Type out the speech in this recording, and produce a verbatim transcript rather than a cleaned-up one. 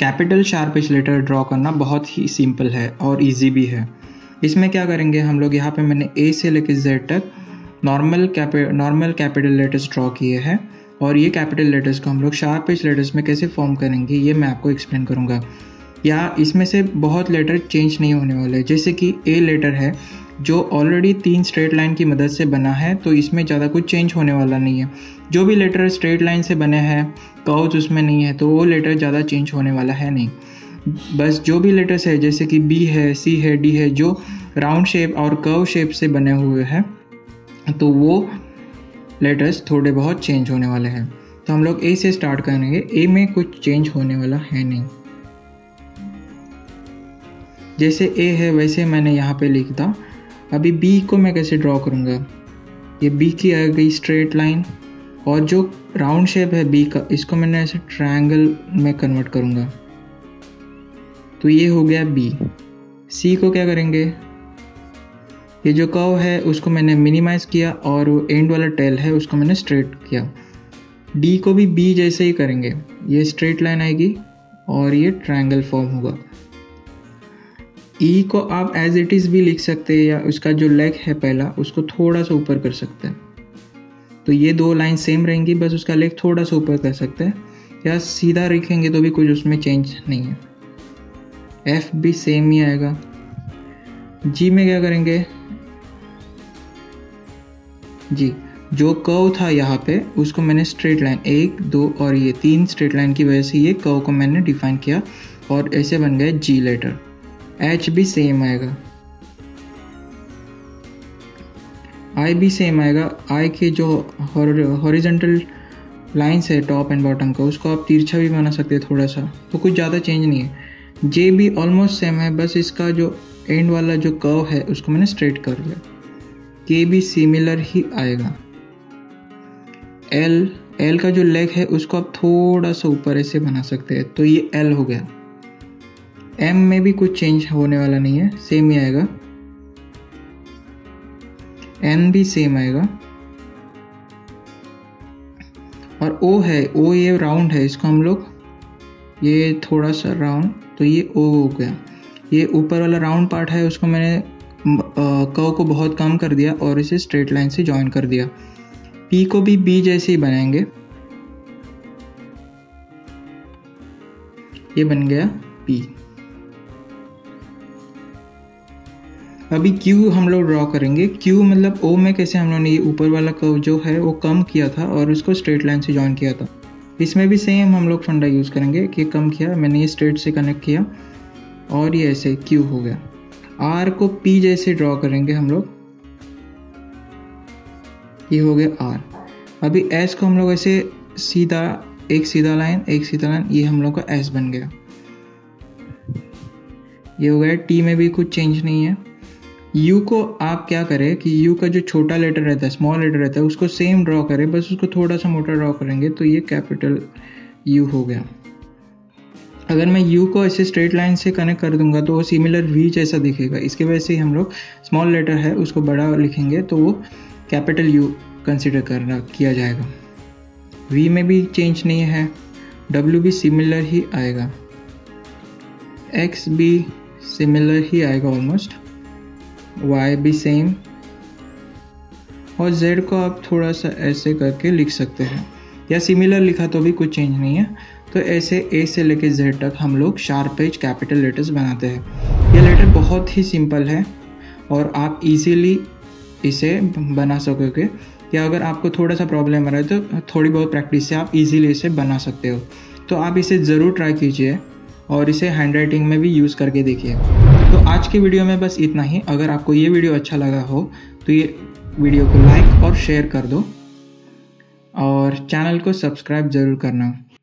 Capital sharp each letter draw करना बहुत ही simple है और इजी भी है। इसमें क्या करेंगे हम लोग, यहाँ पे मैंने ए से लेकर जेड तक नॉर्मल कैपि नॉर्मल कैपिटल लेटर्स ड्रॉ किए हैं और ये कैपिटल लेटर्स को हम लोग शार्प इच लेटर्स में कैसे फॉर्म करेंगे ये मैं आपको एक्सप्लेन करूँगा। या इसमें से बहुत लेटर चेंज नहीं होने वाले, जैसे कि ए लेटर है जो ऑलरेडी तीन स्ट्रेट लाइन की मदद से बना है तो इसमें ज़्यादा कुछ चेंज होने वाला नहीं है। जो भी लेटर स्ट्रेट लाइन से बने हैं कर्व्स उसमें नहीं है तो वो लेटर ज़्यादा चेंज होने वाला है नहीं। बस जो भी लेटर्स है जैसे कि बी है, सी है, डी है, जो राउंड शेप और कर्व शेप से बने हुए हैं तो वो लेटर्स थोड़े बहुत चेंज होने वाले हैं। तो हम लोग ए से स्टार्ट करेंगे, ए में कुछ चेंज होने वाला है नहीं। जैसे ए है वैसे मैंने यहाँ पे लिख दिया। अभी बी को मैं कैसे ड्रॉ करूँगा, ये बी की आ गई स्ट्रेट लाइन और जो राउंड शेप है बी का इसको मैंने ऐसे ट्रायंगल में कन्वर्ट करूँगा तो ये हो गया बी। सी को क्या करेंगे, ये जो कर्व है उसको मैंने मिनिमाइज़ किया और वो एंड वाला टेल है उसको मैंने स्ट्रेट किया। डी को भी बी जैसे ही करेंगे, ये स्ट्रेट लाइन आएगी और ये ट्रायंगल फॉर्म होगा। ई e को आप एज इट इज़ भी लिख सकते हैं या उसका जो लेग है पहला उसको थोड़ा सा ऊपर कर सकते हैं तो ये दो लाइन सेम रहेंगी, बस उसका लेग थोड़ा सा ऊपर कर सकते हैं या सीधा लिखेंगे तो भी कुछ उसमें चेंज नहीं है। एफ भी सेम ही आएगा। जी में क्या करेंगे, जी जो कर्व था यहाँ पे उसको मैंने स्ट्रेट लाइन एक दो और ये तीन स्ट्रेट लाइन की वजह से ये कर्व को मैंने डिफाइन किया और ऐसे बन गए जी लेटर। एच भी सेम आएगा, आई भी सेम आएगा। आई के जो हॉरिजॉन्टल लाइंस है टॉप एंड बॉटम का उसको आप तिरछा भी बना सकते हैं थोड़ा सा, तो कुछ ज़्यादा चेंज नहीं है। जे भी ऑलमोस्ट सेम है, बस इसका जो एंड वाला जो कर्व है उसको मैंने स्ट्रेट कर लिया। के भी सिमिलर ही आएगा। एल एल का जो लेग है उसको आप थोड़ा सा ऊपर ऐसे बना सकते हैं तो ये एल हो गया। एम में भी कुछ चेंज होने वाला नहीं है, सेम ही आएगा। एन भी सेम आएगा। और ओ है, ओ ये राउंड है इसको हम लोग ये थोड़ा सा राउंड तो ये ओ हो गया। ये ऊपर वाला राउंड पार्ट है उसको मैंने कर्व को बहुत कम कर दिया और इसे स्ट्रेट लाइन से जॉइन कर दिया। पी को भी बी जैसे ही बनाएंगे, ये बन गया पी। अभी क्यू हम लोग ड्रॉ करेंगे। क्यू मतलब ओ में कैसे हम लोगों ने ये ऊपर वाला कर्व जो है वो कम किया था और उसको स्ट्रेट लाइन से जॉइन किया था, इसमें भी सेम हम लोग फंडा यूज़ करेंगे कि कम किया मैंने, ये स्ट्रेट से कनेक्ट किया और ये ऐसे क्यू हो गया। आर को पी जैसे ड्रॉ करेंगे हम लोग, ये हो गया आर। अभी एस को हम लोग ऐसे सीधा एक सीधा लाइन एक सीधा लाइन, ये हम लोग का एस बन गया, ये हो गया। टी में भी कुछ चेंज नहीं है। यू को आप क्या करें कि यू का जो छोटा लेटर रहता है स्मॉल लेटर रहता है उसको सेम ड्रॉ करें, बस उसको थोड़ा सा मोटा ड्रॉ करेंगे तो ये कैपिटल यू हो गया। अगर मैं यू को ऐसे स्ट्रेट लाइन से कनेक्ट कर दूंगा तो वो सिमिलर वी जैसा दिखेगा, इसके वजह से हम लोग स्मॉल लेटर है उसको बड़ा लिखेंगे तो वो कैपिटल यू कंसिडर करना किया जाएगा। वी में भी चेंज नहीं है। डब्ल्यू भी सिमिलर ही आएगा। एक्स भी सिमिलर ही आएगा ऑलमोस्ट। वाई भी सेम और जेड को आप थोड़ा सा ऐसे करके लिख सकते हैं या सिमिलर लिखा तो भी कुछ चेंज नहीं है। तो ऐसे ए से लेके जेड तक हम लोग शार्प एज कैपिटल लेटर्स बनाते हैं। ये लेटर बहुत ही सिंपल है और आप इजीली इसे बना सकोगे या अगर आपको थोड़ा सा प्रॉब्लम आ रहा है तो थोड़ी बहुत प्रैक्टिस से आप इजीली इसे बना सकते हो। तो आप इसे ज़रूर ट्राई कीजिए और इसे हैंड राइटिंग में भी यूज़ करके देखिए। तो आज की वीडियो में बस इतना ही। अगर आपको ये वीडियो अच्छा लगा हो तो ये वीडियो को लाइक और शेयर कर दो और चैनल को सब्सक्राइब ज़रूर करना।